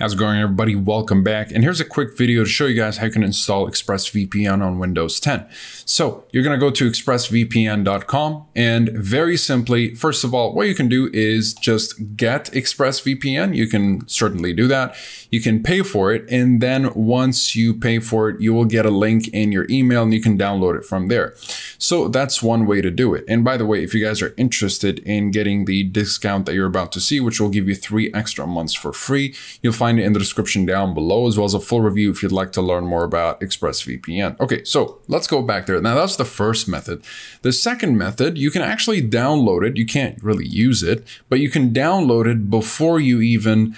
How's it going, everybody? Welcome back. And here's a quick video to show you guys how you can install ExpressVPN on Windows 10. So you're going to go to expressvpn.com and very simply, first of all, what you can do is just get ExpressVPN. You can certainly do that. You can pay for it. And then once you pay for it, you will get a link in your email and you can download it from there. So that's one way to do it. And by the way, if you guys are interested in getting the discount that you're about to see, which will give you 3 extra months for free, you'll find in the description down below, as well as a full review if you'd like to learn more about ExpressVPN. Okay, so let's go back there. Now that's the first method. The second method, you can actually download it. You can't really use it, but you can download it before you even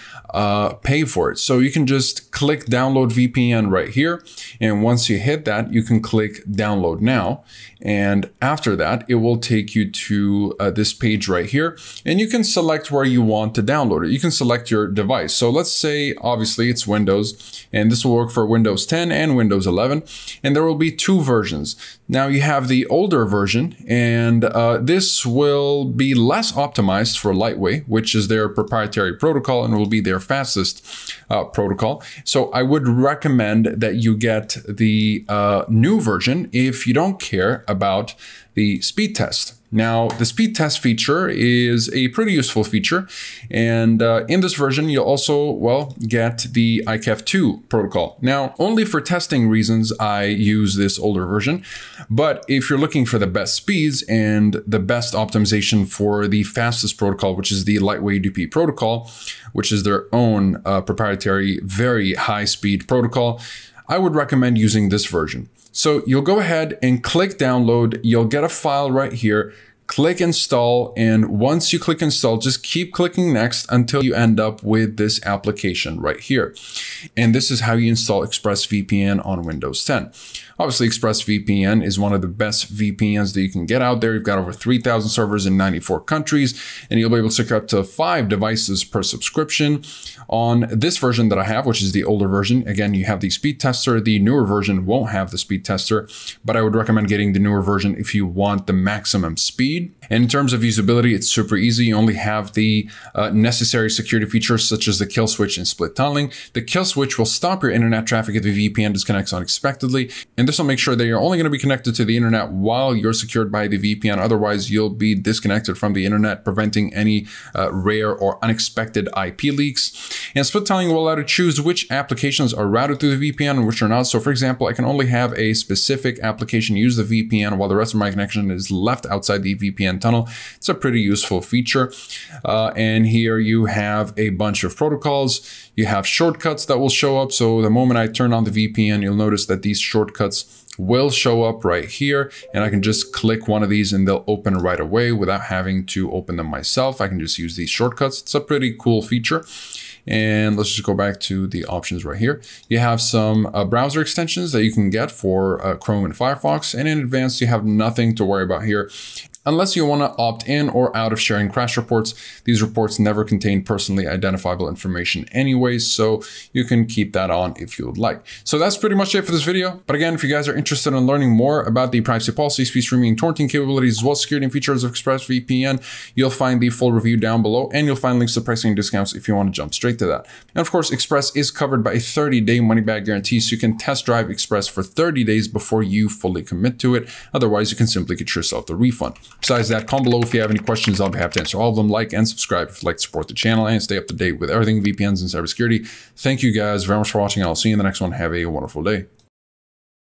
pay for it. So you can just click download VPN right here. And once you hit that, you can click download now. And after that, it will take you to this page right here. And you can select where you want to download it. You can select your device. So let's say obviously it's Windows, and this will work for Windows 10 and Windows 11, and there will be 2 versions. Now you have the older version, and this will be less optimized for Lightway, which is their proprietary protocol and will be their fastest protocol. So I would recommend that you get the new version if you don't care about the speed test. Now, the speed test feature is a pretty useful feature. And in this version, you'll also, well, get the IKEv2 protocol. Now, only for testing reasons, I use this older version. But if you're looking for the best speeds and the best optimization for the fastest protocol, which is the Lightway UDP protocol, which is their own proprietary, very high speed protocol, I would recommend using this version. So you'll go ahead and click download. You'll get a file right here. Click install. And once you click install, just keep clicking next until you end up with this application right here. And this is how you install ExpressVPN on Windows 10. Obviously, ExpressVPN is one of the best VPNs that you can get out there. You've got over 3,000 servers in 94 countries, and you'll be able to secure up to 5 devices per subscription. On this version that I have, which is the older version, again, you have the speed tester. The newer version won't have the speed tester, but I would recommend getting the newer version if you want the maximum speed. And in terms of usability, it's super easy. You only have the necessary security features such as the kill switch and split tunneling. The kill switch will stop your internet traffic if the VPN disconnects unexpectedly. And this will make sure that you're only going to be connected to the internet while you're secured by the VPN. Otherwise, you'll be disconnected from the internet, preventing any rare or unexpected IP leaks. And split tunneling will allow you to choose which applications are routed through the VPN and which are not. So for example, I can only have a specific application use the VPN while the rest of my connection is left outside the VPN tunnel. It's a pretty useful feature. And here you have a bunch of protocols. You have shortcuts that will show up. So the moment I turn on the VPN, you'll notice that these shortcuts will show up right here, and I can just click one of these and they'll open right away without having to open them myself. I can just use these shortcuts. It's a pretty cool feature. And let's just go back to the options right here. You have some browser extensions that you can get for Chrome and Firefox, and in advanced, you have nothing to worry about here. Unless you want to opt in or out of sharing crash reports. These reports never contain personally identifiable information anyways, so you can keep that on if you would like. So that's pretty much it for this video. But again, if you guys are interested in learning more about the privacy policy, speed streaming, and torrenting capabilities, as well as security and features of ExpressVPN, you'll find the full review down below, and you'll find links to pricing and discounts if you want to jump straight to that. And of course, Express is covered by a 30-day money-back guarantee, so you can test drive Express for 30 days before you fully commit to it. Otherwise, you can simply get yourself the refund. Besides that, comment below if you have any questions. I'll be happy to answer all of them. Like and subscribe if you'd like to support the channel and stay up to date with everything VPNs and cybersecurity. Thank you guys very much for watching, and I'll see you in the next one. Have a wonderful day.